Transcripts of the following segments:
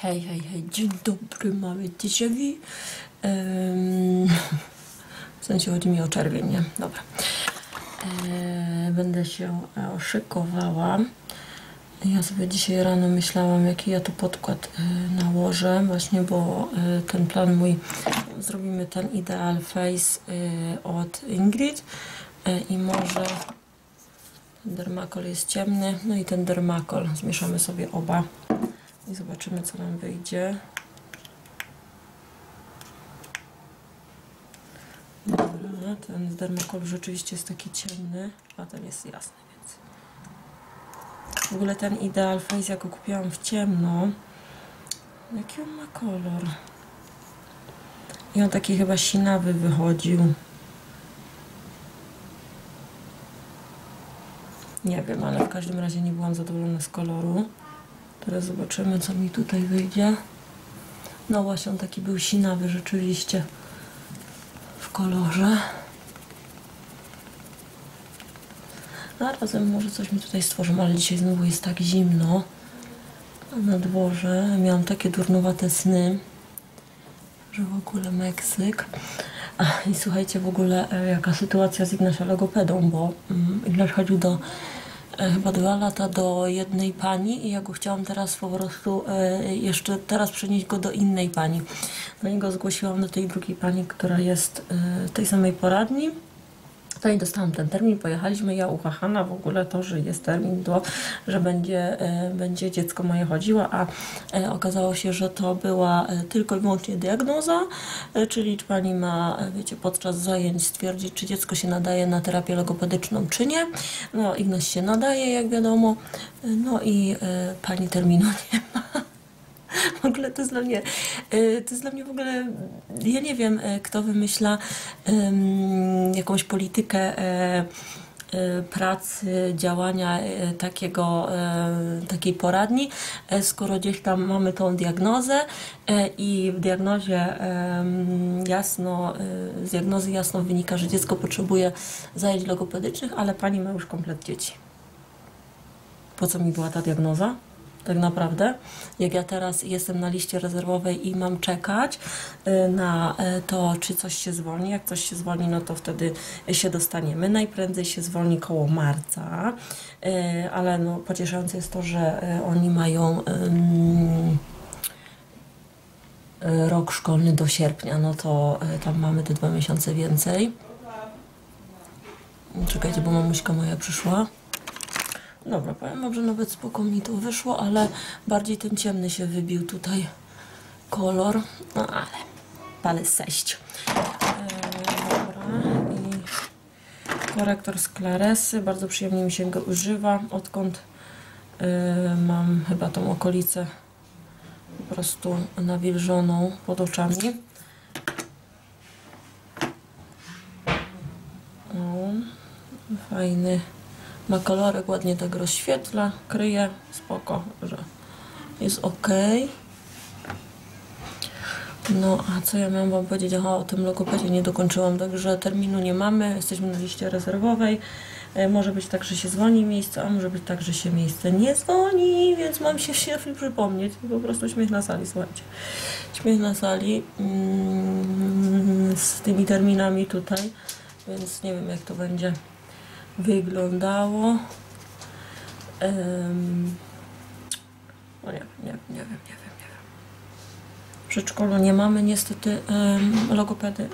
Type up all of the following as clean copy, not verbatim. Hej, hej, hej, dzień dobry, mamy dzisiaj. W sensie chodzi mi o czerwień, nie? Dobra. Będę się szykowała. Ja sobie dzisiaj rano myślałam, jaki ja tu podkład nałożę, właśnie, bo ten plan mój, zrobimy ten Ideal Face od Ingrid i może ten dermakol jest ciemny, no i ten dermakol, zmieszamy sobie oba i zobaczymy, co nam wyjdzie. Dobra, ten dermakol rzeczywiście jest taki ciemny, a ten jest jasny, więc... W ogóle ten Ideal Face, jak go kupiłam w ciemno, jaki on ma kolor? I on taki chyba sinawy wychodził. Nie wiem, ale w każdym razie nie byłam zadowolona z koloru. Teraz zobaczymy, co mi tutaj wyjdzie. No właśnie, on taki był sinawy rzeczywiście w kolorze. A razem może coś mi tutaj stworzą, ale dzisiaj znowu jest tak zimno na dworze. Miałam takie durnowate sny, że w ogóle Meksyk. I słuchajcie, w ogóle jaka sytuacja z Ignacio Legopedą, bo Ignacio chodził do chyba 2 lata do jednej pani i ja go chciałam teraz po prostu jeszcze teraz przenieść go do innej pani. Do niego zgłosiłam, do tej drugiej pani, która jest w tej samej poradni. No i dostałam ten termin, pojechaliśmy, ja uchachana w ogóle to, że jest termin, to, że będzie dziecko moje chodziło, a okazało się, że to była tylko i wyłącznie diagnoza, czyli czy pani ma, wiecie, podczas zajęć stwierdzić, czy dziecko się nadaje na terapię logopedyczną, czy nie. No Ignaś się nadaje, jak wiadomo, no i pani terminu nie ma. W ogóle to jest dla mnie w ogóle, ja nie wiem, kto wymyśla jakąś politykę pracy, działania takiej poradni, skoro gdzieś tam mamy tą diagnozę i w diagnozie z diagnozy jasno wynika, że dziecko potrzebuje zajęć logopedycznych, ale pani ma już komplet dzieci. Po co mi była ta diagnoza? Tak naprawdę, jak ja teraz jestem na liście rezerwowej i mam czekać na to, czy coś się zwolni. Jak coś się zwolni, no to wtedy się dostaniemy. Najprędzej się zwolni koło marca, ale no, pocieszające jest to, że oni mają rok szkolny do sierpnia, no to tam mamy te 2 miesiące więcej. Czekajcie, bo mamuśka moja przyszła. Dobra, powiem wam, że nawet spoko mi to wyszło, ale bardziej ten ciemny się wybił tutaj kolor, no ale palę 6. Dobra, i korektor z Claresy, bardzo przyjemnie mi się go używa, odkąd mam chyba tą okolicę po prostu nawilżoną pod oczami. O, fajny. Ma kolorek, ładnie tak rozświetla, kryje, spoko, że jest ok. No a co ja miałam wam powiedzieć? Aha, o tym logopedzie nie dokończyłam, także terminu nie mamy, jesteśmy na liście rezerwowej. Może być tak, że się dzwoni miejsce, a może być tak, że się miejsce nie dzwoni, więc mam się przypomnieć. Po prostu śmiech na sali, słuchajcie. Śmiech na sali z tymi terminami tutaj, więc nie wiem, jak to będzie wyglądało. O nie wiem. W przedszkolu nie mamy niestety logopedy.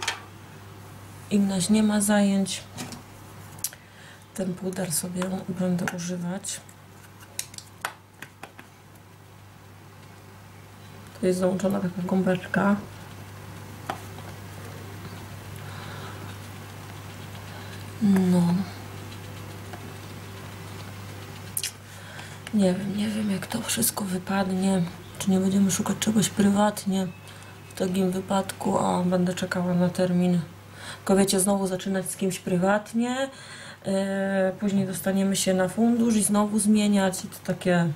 Ignaś nie ma zajęć. Ten puder sobie będę używać. Tu jest załączona taka gąbeczka. No. Nie wiem, jak to wszystko wypadnie, czy nie będziemy szukać czegoś prywatnie w takim wypadku, a będę czekała na termin. Tylko wiecie, znowu zaczynać z kimś prywatnie, później dostaniemy się na fundusz i znowu zmieniać, i to takie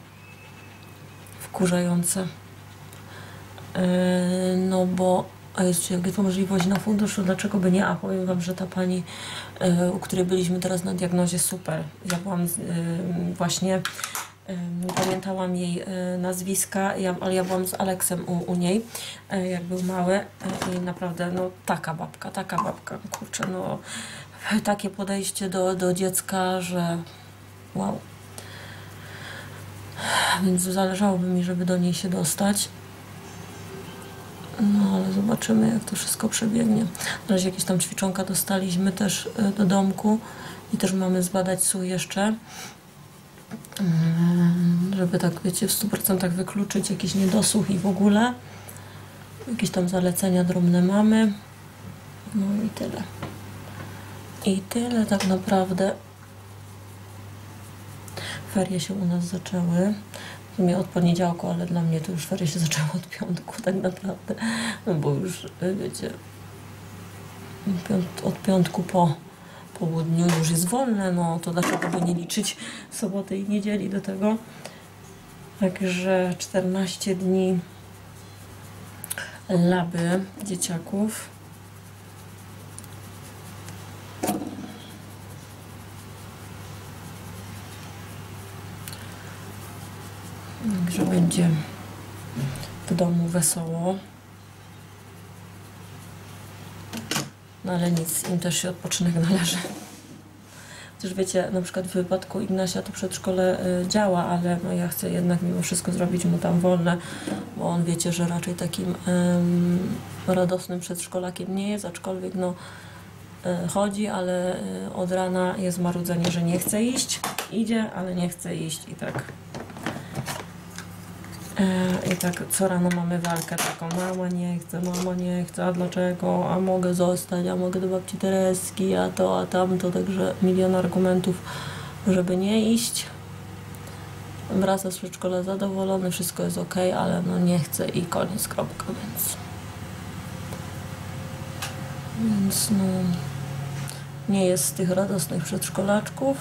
wkurzające, no bo a jeszcze jak jest możliwość na funduszu, dlaczego by nie? A powiem wam, że ta pani, u której byliśmy teraz na diagnozie, super, ja byłam właśnie nie pamiętałam jej nazwiska, ale ja byłam z Aleksem u niej, jak był mały i naprawdę, no taka babka, kurczę, no takie podejście do dziecka, że wow. Więc zależałoby mi, żeby do niej się dostać. No ale zobaczymy, jak to wszystko przebiegnie. Na razie jakieś tam ćwiczonka dostaliśmy też do domku i też mamy zbadać SU jeszcze, żeby tak, wiecie, w 100% wykluczyć jakiś niedosłuch i w ogóle. Jakieś tam zalecenia drobne mamy. No i tyle. I tyle tak naprawdę. Ferie się u nas zaczęły. W sumie od poniedziałku, ale dla mnie to już ferie się zaczęły od piątku tak naprawdę. No bo już, wiecie, od piątku po południu już jest wolne, no to dlaczego by nie liczyć soboty i niedzieli do tego. Także 14 dni laby dzieciaków. Także będzie w domu wesoło. No ale nic, im też się odpoczynek należy. Chociaż wiecie, na przykład w wypadku Ignacia to przedszkole działa, ale no ja chcę jednak mimo wszystko zrobić mu tam wolne, bo on wiecie, że raczej takim radosnym przedszkolakiem nie jest, aczkolwiek no chodzi, ale od rana jest marudzenie, że nie chce iść. Idzie, ale nie chce iść i tak. I tak co rano mamy walkę taką, mama nie chce, a dlaczego, a mogę zostać, a mogę do babci Tereski, a to, a tamto, także milion argumentów, żeby nie iść. Wraca z przedszkola zadowolony, wszystko jest ok, ale no nie chce i koniec, kropka, więc no nie jest z tych radosnych przedszkolaczków.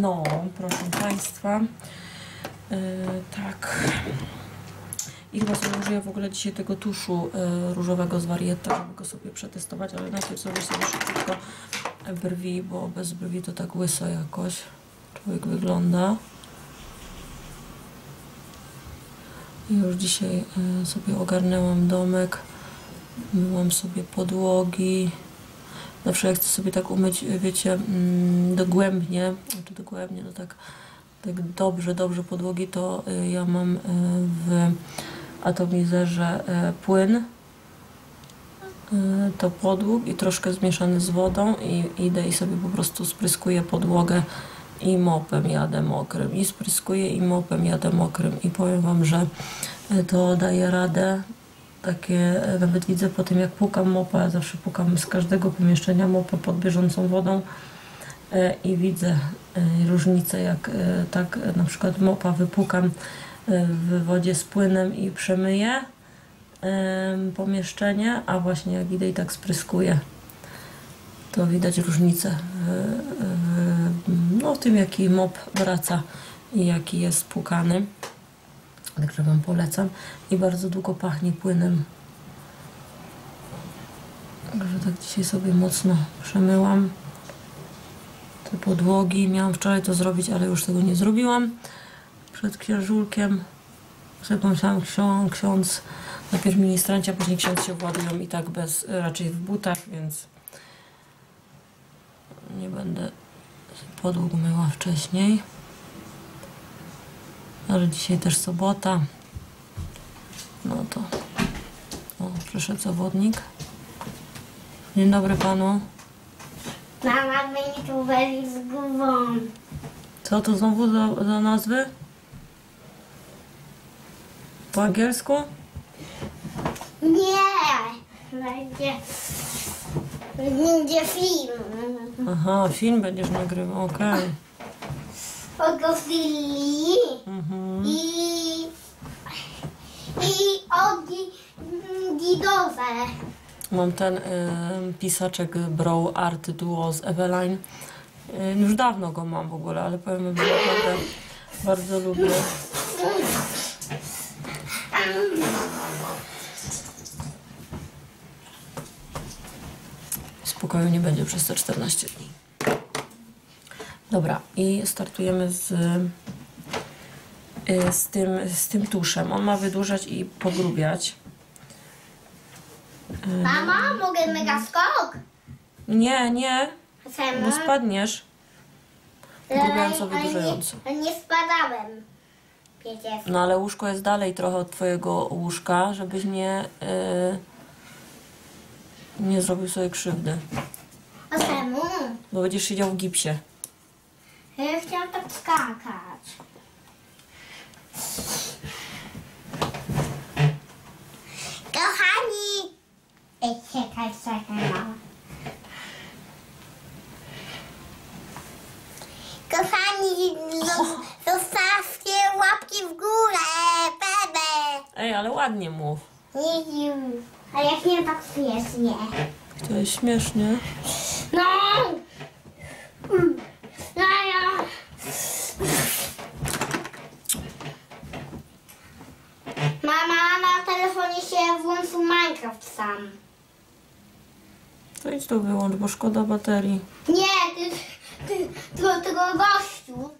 No, proszę Państwa, tak. I chyba sobie użyję w ogóle dzisiaj tego tuszu różowego z Varieta, żeby go sobie przetestować, ale najpierw sobie szybciutko brwi, bo bez brwi to tak łyso jakoś człowiek wygląda. I już dzisiaj sobie ogarnęłam domek, myłam sobie podłogi. Zawsze jak chcę sobie tak umyć, wiecie, dogłębnie, znaczy dogłębnie, no tak dobrze podłogi, to ja mam w atomizerze płyn do podłóg i troszkę zmieszany z wodą i idę i sobie po prostu spryskuję podłogę i mopem jadę mokrym, i spryskuję i mopem jadę mokrym i powiem Wam, że to daje radę. Takie, nawet widzę po tym, jak płukam mopa, ja zawsze płukam z każdego pomieszczenia mopa pod bieżącą wodą i widzę różnicę, jak tak na przykład mopa wypłukam w wodzie z płynem i przemyję pomieszczenie, a właśnie jak idę i tak spryskuję, to widać różnicę w tym, jaki mop wraca i jaki jest płukany. Także Wam polecam i bardzo długo pachnie płynem. Także tak dzisiaj sobie mocno przemyłam te podłogi. Miałam wczoraj to zrobić, ale już tego nie zrobiłam. Przed księżulkiem sobie pomyślałam, ksiądz, najpierw ministranci, a później ksiądz się władują i tak bez, raczej w butach, więc nie będę podłóg myła wcześniej. Ale dzisiaj też sobota. No to... O, przyszedł zawodnik. Dzień dobry Panu. Mama mnie tu wali z głową. Co to znowu za nazwy? Po angielsku? Nie. Będzie film. Aha, film będziesz nagrywał, okej. Ogofili i ogidowe. Mam ten pisaczek Brow Art duo z Eveline. Już dawno go mam w ogóle, ale powiem wam, że bardzo lubię. Spokoju nie będzie przez te 14 dni. Dobra, i startujemy z tym tuszem. On ma wydłużać i pogrubiać. Mama, mogę mega skok? Nie, nie. Bo spadniesz. Grubiająco, wydłużająco. Nie spadałem. No ale łóżko jest dalej trochę od twojego łóżka, żebyś nie zrobił sobie krzywdy. A czemu? Bo będziesz siedział w gipsie. Ja chciałam tak skakać. Kochani! Ej, czekaj, mama. Kochani, zostawcie łapki w górę, bebe! Ej, ale ładnie mów. Nie, ale jak nie tak śmiesznie. To jest śmiesznie. No! No ja! Mama, na telefonie się włączył Minecraft sam. To idź to wyłącz, bo szkoda baterii. Nie, ty tego gościu.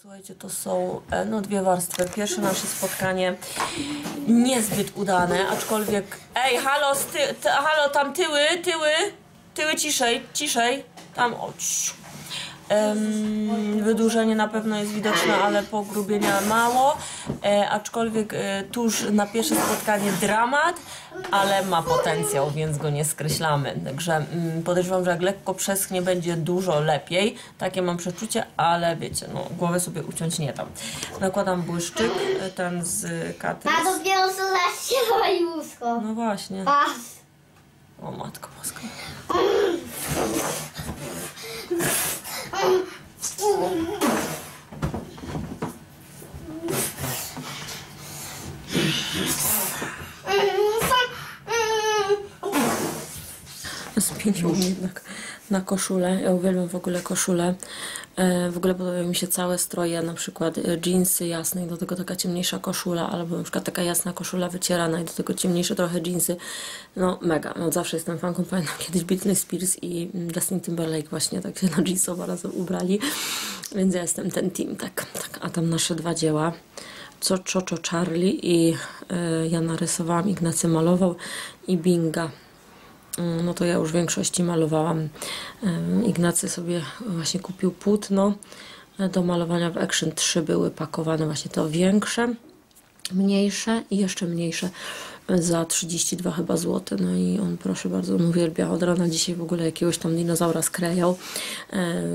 Słuchajcie, to są dwie warstwy. Pierwsze nasze spotkanie niezbyt udane, aczkolwiek... Ej, halo, halo, tam tyły, ciszej, tam oć. Wydłużenie na pewno jest widoczne, ale pogrubienia mało, aczkolwiek tuż na pierwsze spotkanie dramat, ale ma potencjał, więc go nie skreślamy. Także podejrzewam, że jak lekko przeschnie, będzie dużo lepiej. Takie mam przeczucie, ale wiecie, no głowę sobie uciąć nie dam. Nakładam błyszczyk, ten z Katy. A dopiero się i łóżko. No właśnie. O matko boska. Spienił mi jednak na koszulę. Ja uwielbiam w ogóle koszulę. W ogóle podobają mi się całe stroje, na przykład dżinsy jasne i do tego taka ciemniejsza koszula, albo na przykład taka jasna koszula wycierana i do tego ciemniejsze trochę dżinsy. No mega, no zawsze jestem fanką, pamiętam kiedyś Britney Spears i Justin Timberlake właśnie tak się na dżinsowo razem ubrali, więc ja jestem ten team, tak. A tam nasze dwa dzieła. Charlie i ja narysowałam, Ignacy malował i Binga. No to ja już w większości malowałam. Ignacy sobie właśnie kupił płótno do malowania. W Action 3 były pakowane właśnie to większe, mniejsze i jeszcze mniejsze za 32 chyba złote. No i on, proszę bardzo, uwielbia od rana. Dzisiaj w ogóle jakiegoś tam dinozaura sklejał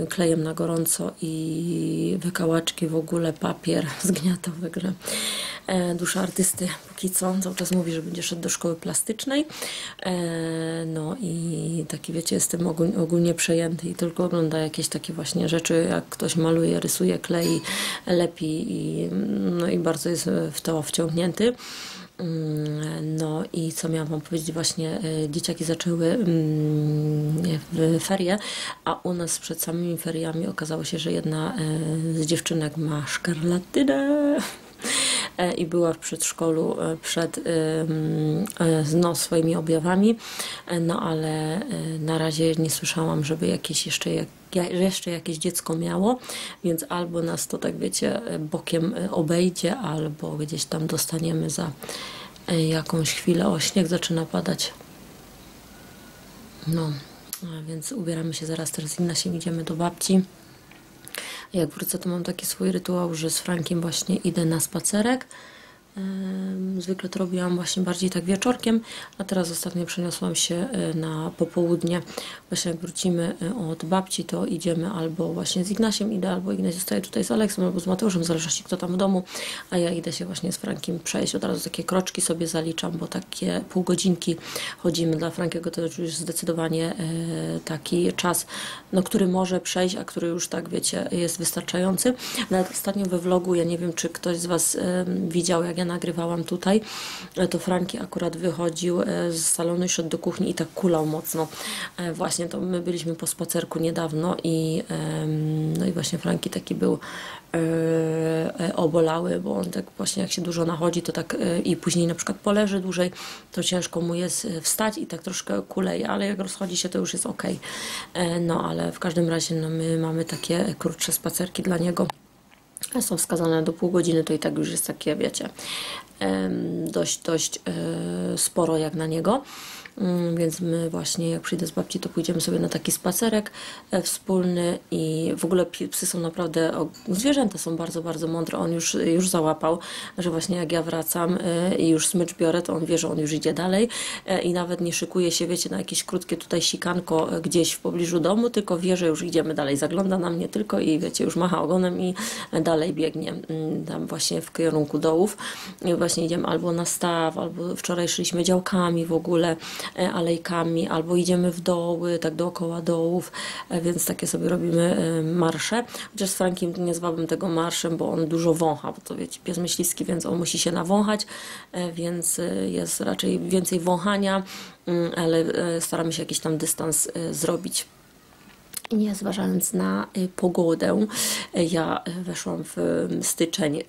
klejem na gorąco i wykałaczki, w ogóle papier zgniatał, także dusza artysty póki co, cały czas mówi, że będzie szedł do szkoły plastycznej. No i taki, wiecie, jestem ogólnie przejęty i tylko ogląda jakieś takie właśnie rzeczy, jak ktoś maluje, rysuje, klei, lepi i, no i bardzo jest w to wciągnięty. No i co miałam wam powiedzieć, właśnie dzieciaki zaczęły ferie, a u nas przed samymi feriami okazało się, że jedna z dziewczynek ma szkarlatynę i była w przedszkolu przed swoimi objawami, no ale na razie nie słyszałam, żeby jakieś jeszcze jakieś dziecko miało, więc albo nas to, tak wiecie, bokiem obejdzie, albo gdzieś tam dostaniemy za jakąś chwilę. O, śnieg zaczyna padać. No, więc ubieramy się zaraz też z Ignasiem, idziemy do babci. Jak wrócę, to mam taki swój rytuał, że z Frankiem właśnie idę na spacerek. Zwykle to robiłam właśnie bardziej tak wieczorkiem, a teraz ostatnio przeniosłam się na popołudnie. Właśnie jak wrócimy od babci, to idziemy albo właśnie z Ignasiem idę, albo Ignaś zostaje tutaj z Aleksem, albo z Mateuszem, w zależności kto tam w domu, a ja idę się właśnie z Frankiem przejść. Od razu takie kroczki sobie zaliczam, bo takie pół godzinki chodzimy. Dla Frankiego to już zdecydowanie taki czas, no, który może przejść, a który już, tak wiecie, jest wystarczający. Nawet ostatnio we vlogu, ja nie wiem, czy ktoś z Was widział, jak ja ja nagrywałam tutaj, to Frankie akurat wychodził z salonu i szedł do kuchni i tak kulał mocno. Właśnie to my byliśmy po spacerku niedawno i no i właśnie Frankie taki był obolały, bo on tak właśnie jak się dużo nachodzi, to tak i później na przykład poleży dłużej, to ciężko mu jest wstać i tak troszkę kuleje, ale jak rozchodzi się, to już jest ok. No ale w każdym razie no, my mamy takie krótsze spacerki dla niego. Są wskazane do pół godziny, to i tak już jest takie, wiecie, dość sporo jak na niego. Więc my właśnie jak przyjdę z babci, to pójdziemy sobie na taki spacerek wspólny i w ogóle psy są naprawdę, zwierzęta są bardzo mądre. On już załapał, że właśnie jak ja wracam i już smycz biorę, to on wie, że on już idzie dalej i nawet nie szykuje się, wiecie, na jakieś krótkie tutaj sikanko gdzieś w pobliżu domu, tylko wie, że już idziemy dalej, zagląda na mnie tylko i wiecie, już macha ogonem i dalej biegnie tam właśnie w kierunku dołów. I właśnie idziemy albo na staw, albo wczoraj szliśmy działkami w ogóle, alejkami, albo idziemy w doły, tak dookoła dołów, więc takie sobie robimy marsze. Chociaż z Frankiem nie zwałbym tego marszem, bo on dużo wącha, bo to wiecie, pies myśliwski, więc on musi się nawąchać, więc jest raczej więcej wąchania, ale staramy się jakiś tam dystans zrobić. Nie zważając na pogodę, ja weszłam w styczeń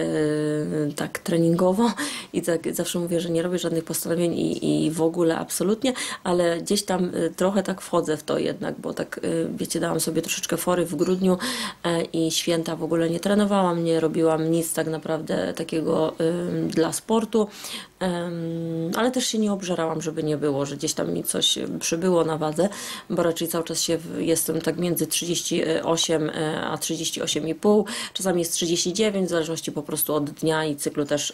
tak treningowo i tak zawsze mówię, że nie robię żadnych postanowień i w ogóle absolutnie, ale gdzieś tam trochę tak wchodzę w to jednak, bo tak wiecie, dałam sobie troszeczkę fory w grudniu i święta w ogóle nie trenowałam, nie robiłam nic tak naprawdę takiego dla sportu, ale też się nie obżerałam, żeby nie było, że gdzieś tam mi coś przybyło na wadze, bo raczej cały czas się jestem tak między 38 a 38,5, czasami jest 39, w zależności po prostu od dnia i cyklu też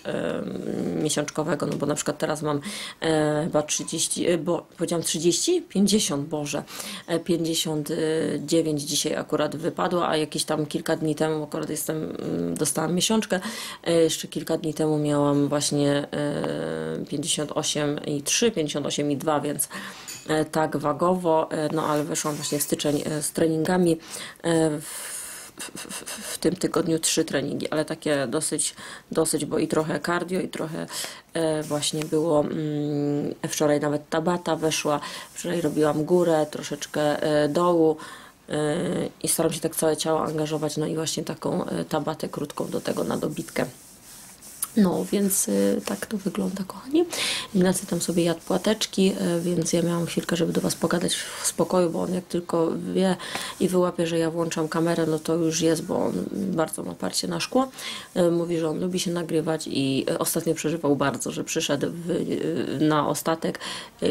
miesiączkowego, no bo na przykład teraz mam chyba 30, bo powiedziałam 30? 50, Boże, 59 dzisiaj akurat wypadło, a jakieś tam kilka dni temu akurat dostałam miesiączkę, jeszcze kilka dni temu miałam właśnie 58,3, 58,2, więc tak wagowo, no ale weszłam właśnie w styczeń z treningami, w tym tygodniu 3 treningi, ale takie dosyć, bo i trochę cardio, i trochę właśnie było, wczoraj nawet tabata weszła, wczoraj robiłam górę, troszeczkę dołu i staram się tak całe ciało angażować, no i właśnie taką tabatę krótką do tego na dobitkę. No, więc tak to wygląda, kochani. Ignacy tam sobie jadł płateczki, więc ja miałam chwilkę, żeby do Was pogadać w spokoju, bo on jak tylko wie i wyłapie, że ja włączam kamerę, no to już jest, bo on bardzo ma parcie na szkło. Mówi, że on lubi się nagrywać i ostatnio przeżywał bardzo, że przyszedł na ostatek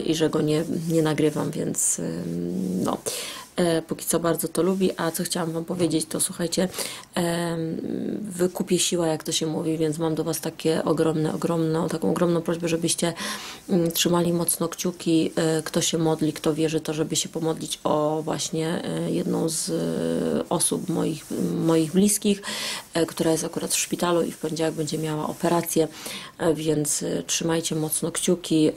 i że go nie nagrywam, więc no... Póki co bardzo to lubi, a co chciałam Wam powiedzieć, to słuchajcie, wykupię siła, jak to się mówi, więc mam do Was takie taką ogromną prośbę, żebyście trzymali mocno kciuki, kto się modli, kto wierzy, to żeby się pomodlić o właśnie jedną z osób moich bliskich, która jest akurat w szpitalu i w poniedziałek będzie miała operację, więc trzymajcie mocno kciuki,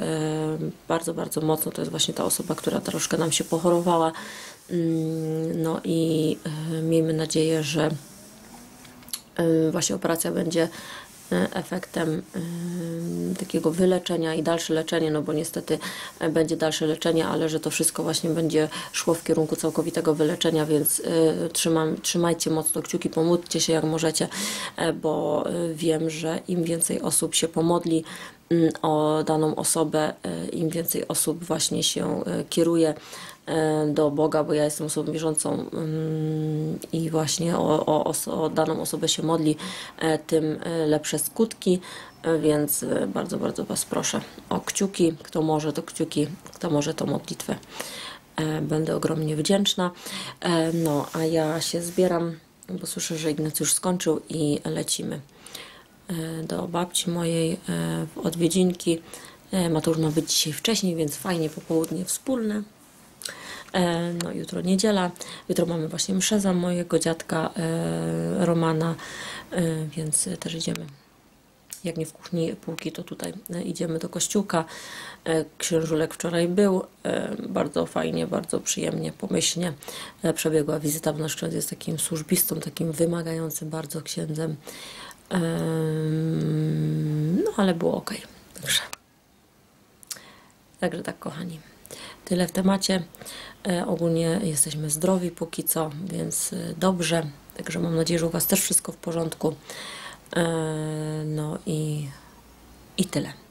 bardzo mocno, to jest właśnie ta osoba, która troszkę nam się pochorowała. No i miejmy nadzieję, że właśnie operacja będzie efektem takiego wyleczenia i dalsze leczenie, no bo niestety będzie dalsze leczenie, ale że to wszystko właśnie będzie szło w kierunku całkowitego wyleczenia, więc trzymajcie mocno kciuki, pomódlcie się jak możecie, bo wiem, że im więcej osób się pomodli o daną osobę, im więcej osób właśnie się kieruje do Boga, bo ja jestem osobą wierzącą i właśnie o daną osobę się modli, tym lepsze skutki, więc bardzo Was proszę o kciuki, kto może to kciuki, kto może to modlitwę. Będę ogromnie wdzięczna. No, a ja się zbieram, bo słyszę, że Ignacy już skończył i lecimy do babci mojej w odwiedzinki. Matur ma być dzisiaj wcześniej, więc fajnie popołudnie wspólne. No, jutro niedziela, jutro mamy właśnie mszę za mojego dziadka Romana, więc też idziemy. Jak nie w kuchni półki, to tutaj idziemy do kościółka. Księżulek wczoraj był, bardzo fajnie, bardzo przyjemnie, pomyślnie przebiegła wizyta, bo nasz ksiądz jest takim służbistą, takim wymagającym bardzo księdzem. No ale było ok. Także tak, kochani. Tyle w temacie. Ogólnie jesteśmy zdrowi póki co, więc dobrze. Także mam nadzieję, że u Was też wszystko w porządku. No i tyle.